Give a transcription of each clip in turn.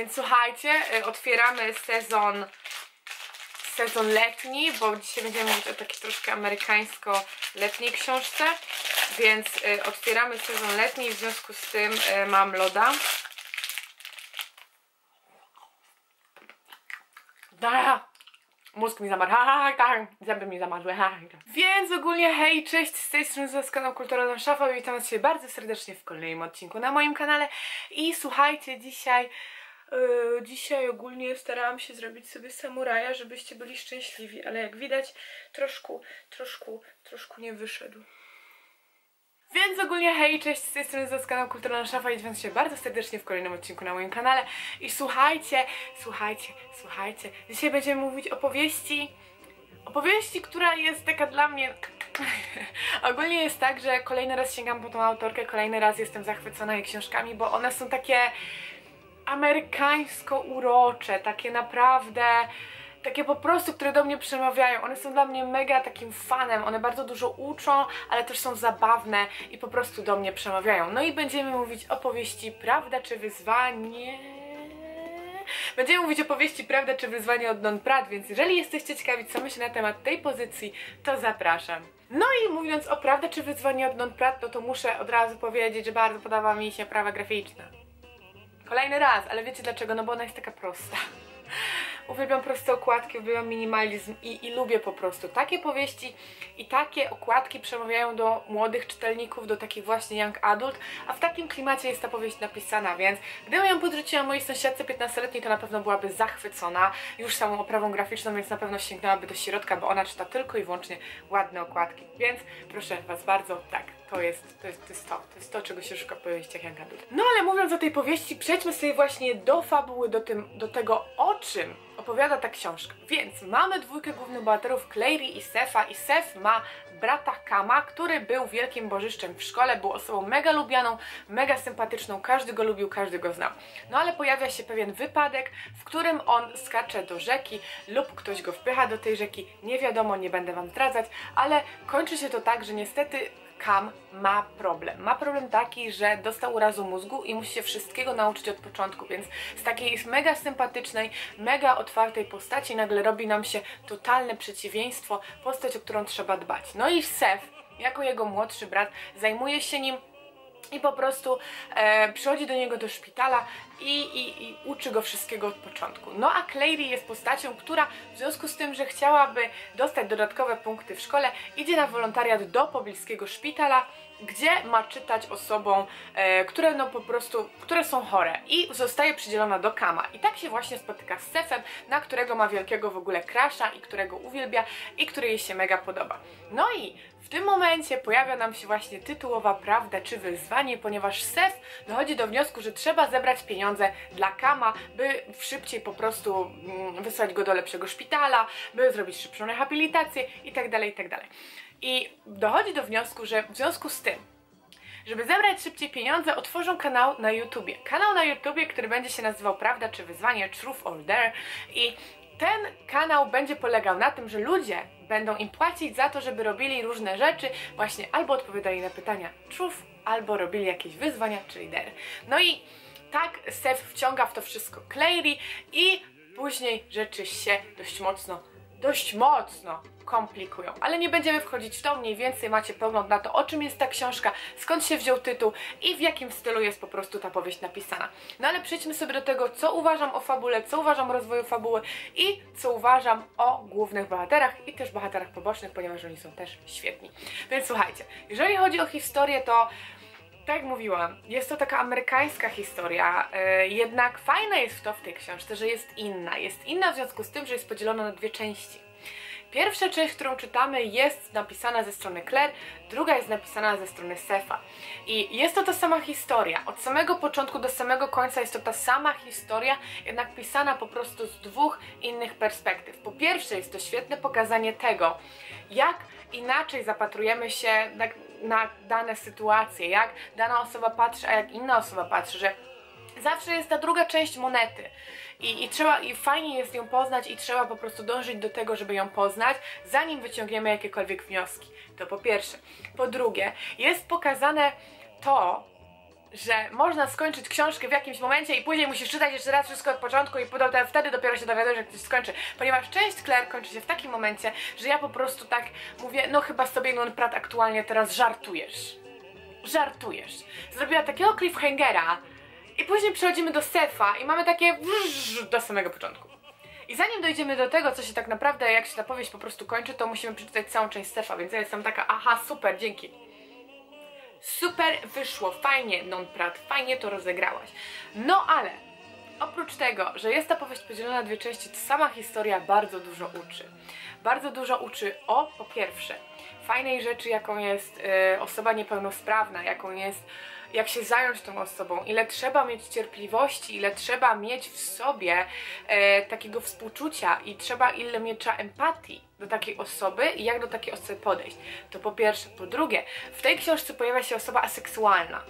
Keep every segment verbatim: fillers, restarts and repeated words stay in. Więc słuchajcie, otwieramy sezon sezon letni, bo dzisiaj będziemy mówić o takiej troszkę amerykańsko-letniej książce, więc otwieramy sezon letni i w związku z tym mam loda. Da! Mózg mi zamarł, ha, ha, ha, ha. Zęby mi zamarzły, ha, ha, ha. Więc ogólnie hej, cześć, z tej strony z kanału Kulturalna Szafa i witam was się bardzo serdecznie w kolejnym odcinku na moim kanale. I słuchajcie, dzisiaj yy, dzisiaj ogólnie starałam się zrobić sobie samuraja, żebyście byli szczęśliwi, ale jak widać troszkę, troszkę, troszkę nie wyszedł. Więc ogólnie hej, cześć, z tej strony z kanału Kulturalna Szafa i witam się bardzo serdecznie w kolejnym odcinku na moim kanale. I słuchajcie, słuchajcie, słuchajcie, dzisiaj będziemy mówić o powieści, opowieści, która jest taka dla mnie... Ogólnie jest tak, że kolejny raz sięgam po tą autorkę, kolejny raz jestem zachwycona jej książkami, bo one są takie amerykańsko urocze, takie naprawdę... Takie po prostu, które do mnie przemawiają. One są dla mnie mega takim fanem. One bardzo dużo uczą, ale też są zabawne i po prostu do mnie przemawiają. No i będziemy mówić o powieści Prawda czy wyzwanie... Będziemy mówić o powieści Prawda czy wyzwanie od Non Pratt, więc jeżeli jesteście ciekawi, co myślę na temat tej pozycji, to zapraszam. No i mówiąc o Prawda czy wyzwanie od Non Pratt, no to muszę od razu powiedzieć, że bardzo podoba mi się prawa graficzna. Kolejny raz, ale wiecie dlaczego? No bo ona jest taka prosta. Uwielbiam proste okładki, uwielbiam minimalizm i, i lubię po prostu takie powieści i takie okładki przemawiają do młodych czytelników, do takich właśnie young adult, a w takim klimacie jest ta powieść napisana, więc gdybym ją podrzuciła mojej sąsiadce piętnastoletniej, to na pewno byłaby zachwycona już samą oprawą graficzną, więc na pewno sięgnęłaby do środka, bo ona czyta tylko i wyłącznie ładne okładki, więc proszę was bardzo, tak, to jest to, jest, to, jest to, to, jest to czego się szuka w powieściach young adult. No ale mówiąc o tej powieści, przejdźmy sobie właśnie do fabuły, do, tym, do tego, o czym opowiada ta książka. Więc mamy dwójkę głównych bohaterów, Claire i Sefa, i Sef ma brata Kama, który był wielkim bożyszczem w szkole, był osobą mega lubianą, mega sympatyczną, każdy go lubił, każdy go znał. No ale pojawia się pewien wypadek, w którym on skacze do rzeki lub ktoś go wpycha do tej rzeki, nie wiadomo, nie będę wam zdradzać, ale kończy się to tak, że niestety Kam ma problem. Ma problem taki, że dostał urazu mózgu i musi się wszystkiego nauczyć od początku, więc z takiej mega sympatycznej, mega otwartej postaci nagle robi nam się totalne przeciwieństwo, postać, o którą trzeba dbać. No i Sef, jako jego młodszy brat, zajmuje się nim i po prostu e, przychodzi do niego do szpitala i, i, i uczy go wszystkiego od początku. No a Claire jest postacią, która w związku z tym, że chciałaby dostać dodatkowe punkty w szkole, idzie na wolontariat do pobliskiego szpitala, gdzie ma czytać osobom, e, które no po prostu, które są chore, i zostaje przydzielona do Kama. I tak się właśnie spotyka z Sefem, na którego ma wielkiego w ogóle crusha i którego uwielbia i który jej się mega podoba. No i w tym momencie pojawia nam się właśnie tytułowa Prawda czy wyzwanie, ponieważ Sef dochodzi do wniosku, że trzeba zebrać pieniądze dla Kama, by szybciej po prostu wysłać go do lepszego szpitala, by zrobić szybszą rehabilitację itd., itd. I dochodzi do wniosku, że w związku z tym, żeby zebrać szybciej pieniądze, otworzą kanał na YouTubie. Kanał na YouTubie, który będzie się nazywał Prawda czy wyzwanie, Truth or Dare, i ten kanał będzie polegał na tym, że ludzie będą im płacić za to, żeby robili różne rzeczy, właśnie albo odpowiadali na pytania truth, albo robili jakieś wyzwania, czyli dare. No i tak Sef wciąga w to wszystko Claire'i i później rzeczy się dość mocno, dość mocno komplikują. Ale nie będziemy wchodzić w to, mniej więcej macie pogląd na to, o czym jest ta książka, skąd się wziął tytuł i w jakim stylu jest po prostu ta powieść napisana. No ale przejdźmy sobie do tego, co uważam o fabule, co uważam o rozwoju fabuły i co uważam o głównych bohaterach i też bohaterach pobocznych, ponieważ oni są też świetni. Więc słuchajcie, jeżeli chodzi o historię, to tak jak mówiłam, jest to taka amerykańska historia, yy, jednak fajne jest w to w tej książce, że jest inna. Jest inna w związku z tym, że jest podzielona na dwie części. Pierwsza część, którą czytamy, jest napisana ze strony Claire, druga jest napisana ze strony Sefa. I jest to ta sama historia. Od samego początku do samego końca jest to ta sama historia, jednak pisana po prostu z dwóch innych perspektyw. Po pierwsze jest to świetne pokazanie tego, jak inaczej zapatrujemy się na, na dane sytuacje, jak dana osoba patrzy, a jak inna osoba patrzy, że zawsze jest ta druga część monety. I, i, trzeba, I fajnie jest ją poznać i trzeba po prostu dążyć do tego, żeby ją poznać, zanim wyciągniemy jakiekolwiek wnioski. To po pierwsze. Po drugie, jest pokazane to, że można skończyć książkę w jakimś momencie i później musisz czytać jeszcze raz wszystko od początku i potem wtedy dopiero się dowiadujesz, jak ktoś skończy. Ponieważ część Claire kończy się w takim momencie, że ja po prostu tak mówię, no chyba sobie Non Pratt aktualnie teraz żartujesz. Żartujesz. Zrobiła takiego cliffhangera i później przechodzimy do Sefa i mamy takie do samego początku. I zanim dojdziemy do tego, co się tak naprawdę, jak się ta powieść po prostu kończy, to musimy przeczytać całą część Sefa, więc ja jestem taka, aha, super, dzięki. Super wyszło, fajnie Non Pratt, fajnie to rozegrałaś. No ale, oprócz tego, że jest ta powieść podzielona na dwie części, to sama historia bardzo dużo uczy. Bardzo dużo uczy o, po pierwsze, fajnej rzeczy, jaką jest y, osoba niepełnosprawna, jaką jest, jak się zająć tą osobą, ile trzeba mieć cierpliwości, ile trzeba mieć w sobie y, takiego współczucia i trzeba ile mieć empatii do takiej osoby i jak do takiej osoby podejść. To po pierwsze. Po drugie, w tej książce pojawia się osoba aseksualna.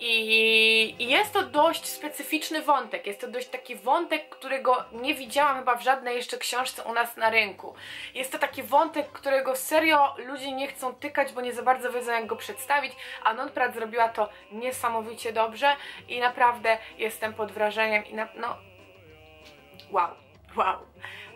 I, I jest to dość specyficzny wątek, jest to dość taki wątek, którego nie widziałam chyba w żadnej jeszcze książce u nas na rynku. Jest to taki wątek, którego serio ludzie nie chcą tykać, bo nie za bardzo wiedzą, jak go przedstawić, a Non Pratt zrobiła to niesamowicie dobrze i naprawdę jestem pod wrażeniem i na, no... wow, wow.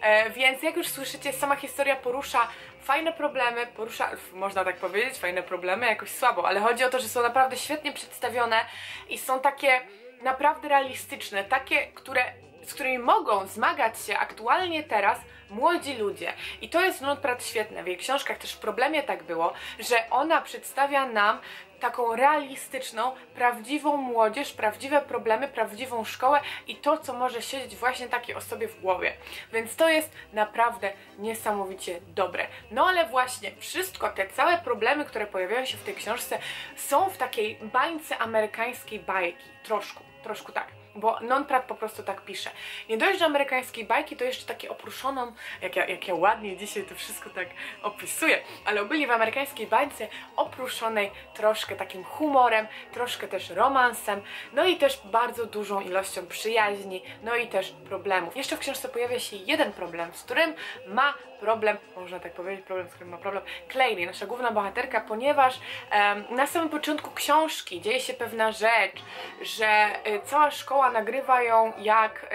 E, więc jak już słyszycie, sama historia porusza fajne problemy, porusza, można tak powiedzieć, fajne problemy, jakoś słabo, ale chodzi o to, że są naprawdę świetnie przedstawione i są takie naprawdę realistyczne, takie, które, z którymi mogą zmagać się aktualnie teraz młodzi ludzie. I to jest Non Pratt świetne, w jej książkach też w Problemie tak było, że ona przedstawia nam taką realistyczną, prawdziwą młodzież, prawdziwe problemy, prawdziwą szkołę i to, co może siedzieć właśnie takiej osobie w głowie. Więc to jest naprawdę niesamowicie dobre. No ale właśnie wszystko, te całe problemy, które pojawiają się w tej książce, są w takiej bańce amerykańskiej bajki. Troszkę, troszkę tak. Bo Non Pratt po prostu tak pisze. Nie dość do amerykańskiej bajki, to jeszcze takie opruszoną, jak ja, jak ja ładnie dzisiaj to wszystko tak opisuję, ale ogólnie w amerykańskiej bańce opruszonej troszkę takim humorem, troszkę też romansem, no i też bardzo dużą ilością przyjaźni, no i też problemów. Jeszcze w książce pojawia się jeden problem, z którym ma problem, można tak powiedzieć, problem, z którym ma problem Claire, nasza główna bohaterka, ponieważ em, na samym początku książki dzieje się pewna rzecz, że y, cała szkoła nagrywa ją jak y,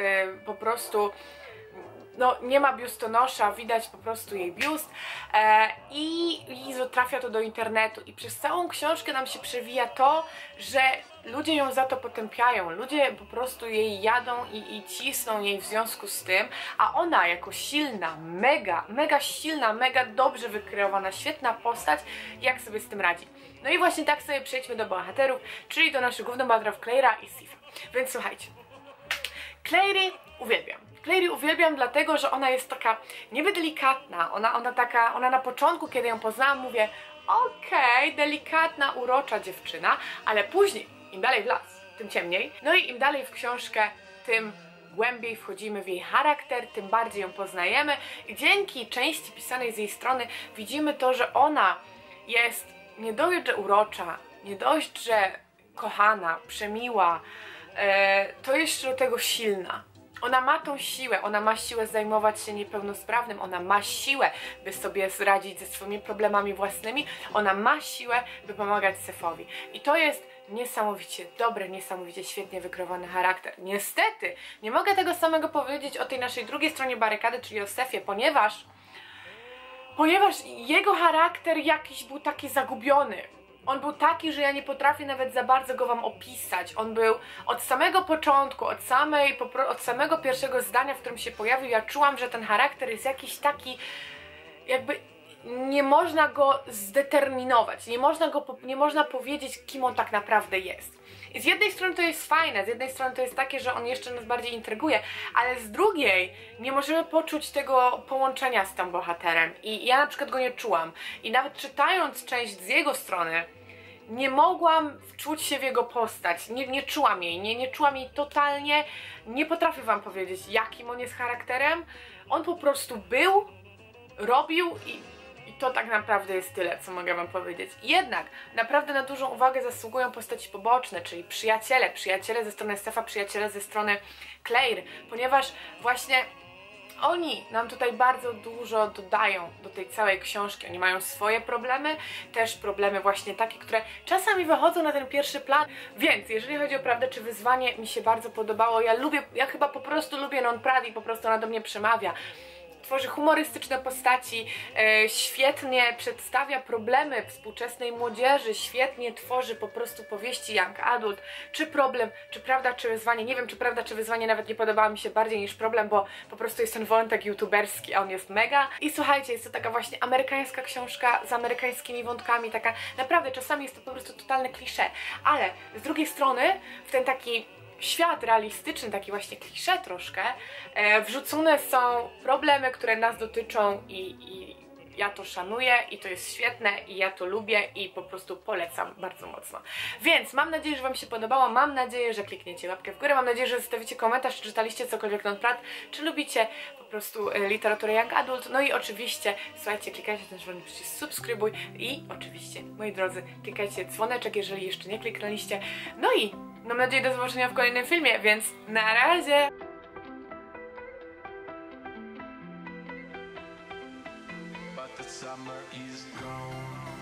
po prostu no nie ma biustonosza, widać po prostu jej biust e, i, i trafia to do internetu i przez całą książkę nam się przewija to, że ludzie ją za to potępiają, ludzie po prostu jej jadą i, i cisną jej w związku z tym, a ona jako silna, mega, mega silna, mega dobrze wykreowana, świetna postać, jak sobie z tym radzi. No i właśnie tak sobie przejdźmy do bohaterów, czyli do naszych głównych bohaterów Claire'a i Sefa. Więc słuchajcie, Claire'i uwielbiam. Claire'i uwielbiam dlatego, że ona jest taka niby delikatna, ona, ona taka, ona na początku, kiedy ją poznałam, mówię okej, okay, delikatna, urocza dziewczyna, ale później, im dalej w las, tym ciemniej, no i im dalej w książkę, tym głębiej wchodzimy w jej charakter, tym bardziej ją poznajemy i dzięki części pisanej z jej strony widzimy to, że ona jest nie dość, że urocza, nie dość, że kochana, przemiła, to jeszcze do tego silna. Ona ma tą siłę, ona ma siłę zajmować się niepełnosprawnym, ona ma siłę, by sobie radzić ze swoimi problemami własnymi, ona ma siłę, by pomagać Sefowi. I to jest niesamowicie dobry, niesamowicie świetnie wykreowany charakter. Niestety, nie mogę tego samego powiedzieć o tej naszej drugiej stronie barykady, czyli o Sefie, ponieważ, ponieważ jego charakter jakiś był taki zagubiony. On był taki, że ja nie potrafię nawet za bardzo go wam opisać. On był od samego początku, od, samej, od samego pierwszego zdania, w którym się pojawił, ja czułam, że ten charakter jest jakiś taki, jakby nie można go zdeterminować, nie można, go, nie można powiedzieć, kim on tak naprawdę jest. I z jednej strony to jest fajne, z jednej strony to jest takie, że on jeszcze nas bardziej intryguje, ale z drugiej nie możemy poczuć tego połączenia z tym bohaterem i ja na przykład go nie czułam i nawet czytając część z jego strony nie mogłam wczuć się w jego postać, nie, nie czułam jej, nie, nie czułam jej totalnie, nie potrafię wam powiedzieć, jakim on jest charakterem, on po prostu był, robił i I to tak naprawdę jest tyle, co mogę wam powiedzieć. Jednak naprawdę na dużą uwagę zasługują postaci poboczne, czyli przyjaciele, przyjaciele ze strony Sefa, przyjaciele ze strony Claire, ponieważ właśnie oni nam tutaj bardzo dużo dodają do tej całej książki. Oni mają swoje problemy, też problemy właśnie takie, które czasami wychodzą na ten pierwszy plan. Więc jeżeli chodzi o Prawdę czy wyzwanie, mi się bardzo podobało. Ja lubię, ja chyba po prostu lubię Non Pratt i po prostu ona do mnie przemawia. Tworzy humorystyczne postaci, e, świetnie przedstawia problemy współczesnej młodzieży, świetnie tworzy po prostu powieści young adult, czy problem, czy prawda, czy wyzwanie. Nie wiem, czy prawda, czy wyzwanie nawet nie podobała mi się bardziej niż problem, bo po prostu jest ten wątek youtuberski, a on jest mega. I słuchajcie, jest to taka właśnie amerykańska książka z amerykańskimi wątkami, taka naprawdę czasami jest to po prostu totalne klisze, ale z drugiej strony w ten taki świat realistyczny, taki właśnie klisze troszkę, e, wrzucone są problemy, które nas dotyczą i, i ja to szanuję i to jest świetne i ja to lubię i po prostu polecam bardzo mocno. Więc mam nadzieję, że wam się podobało, mam nadzieję, że klikniecie łapkę w górę, mam nadzieję, że zostawicie komentarz, czy czytaliście cokolwiek Non Pratt, czy lubicie po prostu literaturę young adult, no i oczywiście, słuchajcie, klikajcie ten czerwony przycisk subskrybuj i oczywiście, moi drodzy, klikajcie dzwoneczek, jeżeli jeszcze nie kliknęliście, no i mam nadzieję do zobaczenia w kolejnym filmie, więc na razie! The summer is gone.